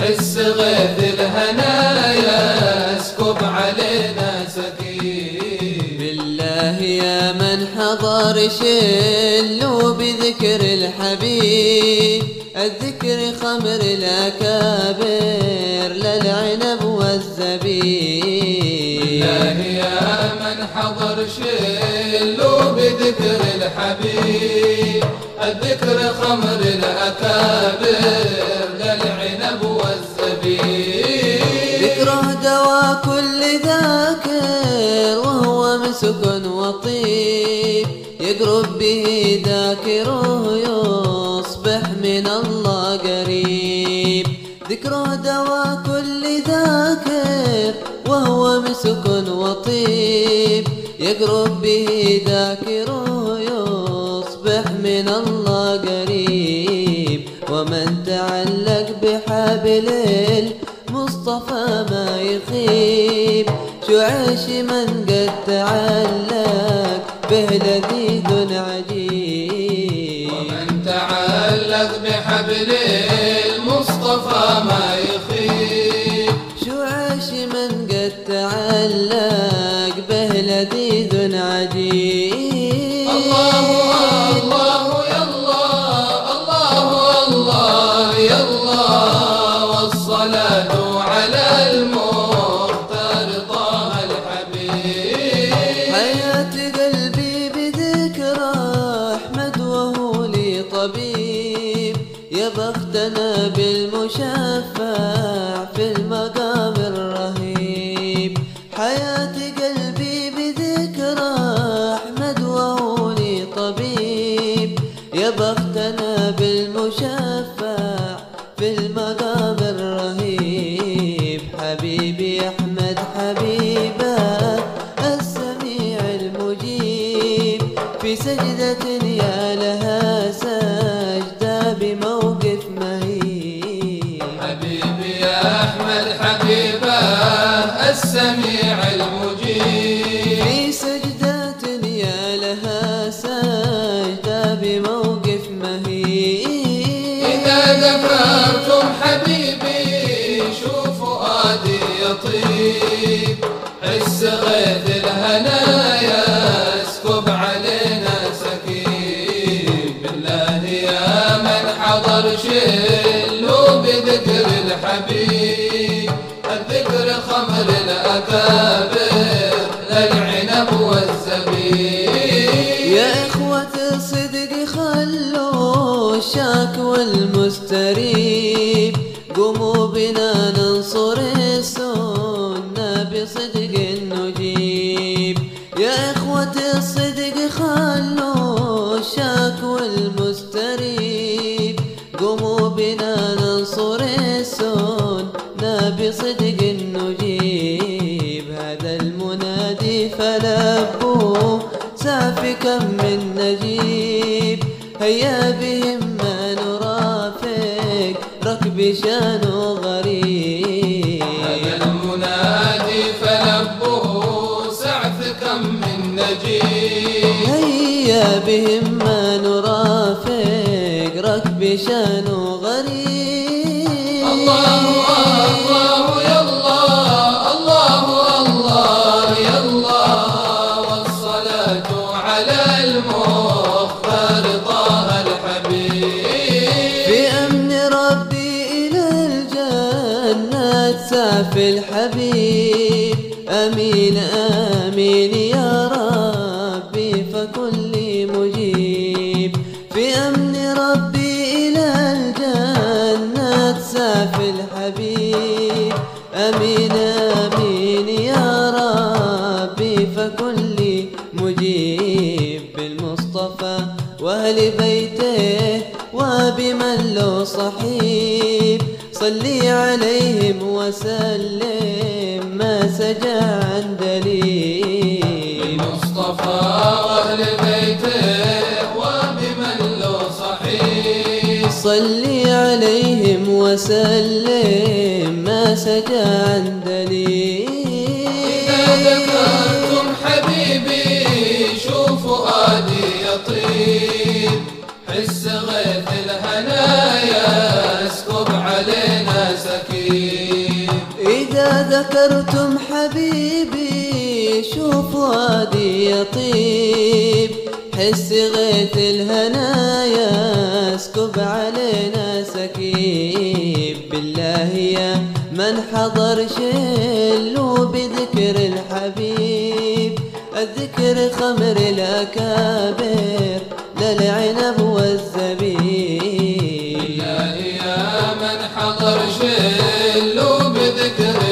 حس غيث الهنا يسكب علينا سكين. بالله يا من حضر شلوا بذكر الحبيب، الذكر خمر الأكابر للعنب والزبيب. بالله يا من حضر شلوا بذكر الحبيب، الذكر خمر الأكابر للعنب والزبيب. ذكره دواء كل ذاكر وهو مسك وطيب، يقرب به ذاكره يصبح من الله قريب. ذكره دواء كل ذاكر وهو مسك وطيب، يقرب به ذاكره يصبح من الله قريب. ومن تعلق بحبل المصطفى ما يخيب، شعيش من قد تعلق به لذيذ عجيب. ومن تعلق بحبل المصطفى ما يخيب، شعيش من قد تعلق به لذيذ عجيب. الله الله يا الله، الله الله يا الله، والصلاة على المختار طه الحبيب. حياة قلبي بذكرى أحمد وهو لي طبيب، يا بختنا بالمشفع في المقام الرهيب. حياة قلبي بذكرى أحمد وهو لي طبيب، يا بختنا بالمشفع في المقام الرهيب. حبيبي أحمد حبيبك السميع المجيب، في سجدة يا لها سجدة بموقف مهيب. حبيبي أحمد حبيبك السميع المجيب، في سجدة يا لها سجدة بموقف مهيب. إذا ذكرتم حبيبي شوف فؤادي يطيب، حس غيث الهنا يسكب علينا سكيب. بالله يا من حضر شلوا بذكر الحبيب، الذكر خمر الأكابر للعنب والزبيب. يا إخوة الصدق خلوا الشاك والمستريب، قوموا بنا ننصر السنة بصدق نجيب. يا إخوة الصدق خلوا الشاك والمستريب، قوموا بنا ننصر السنة بصدق نجيب. هذا المنادي فلبوا سعف كم من نجيب، هيا بهم ما نرافق ركب شانه غريب. هذا المنادي فلبوا سعف كم من نجيب، هيا بهم ما نرافق ركب شانه غريب. الله الله يا الله، الله الله يا الله، والصلاة على المختار طه الحبيب. في أمن ربي إلى الجنة سعف الحبيب، أمين أمين يا ربي فكن لي مجيب. في أمن ربي إلى الجنة سعف الحبيب، أمين أمين يا ربي فكن لي مجيب. بالمصطفى وأهل بيته وبمن له صحيب، صلي عليهم وسلم ما سجى عن دليل. بالمصطفى وأهل بيته وبمن له صحيب، صلي عليهم وسلم ما سجى عن دليل. إذا ذكرتم حبيبي شوف فؤادي يطيب، حس غيث الهنا يسكب ذكرتم حبيبي شوف وادي يطيب، حس غيث الهنايا اسكب علينا سكيب. بالله يا من حضر شلوا بذكر الحبيب، الذكر خمر الأكابر للعنب والزبيب. بالله يا من حضر شلوا بذكر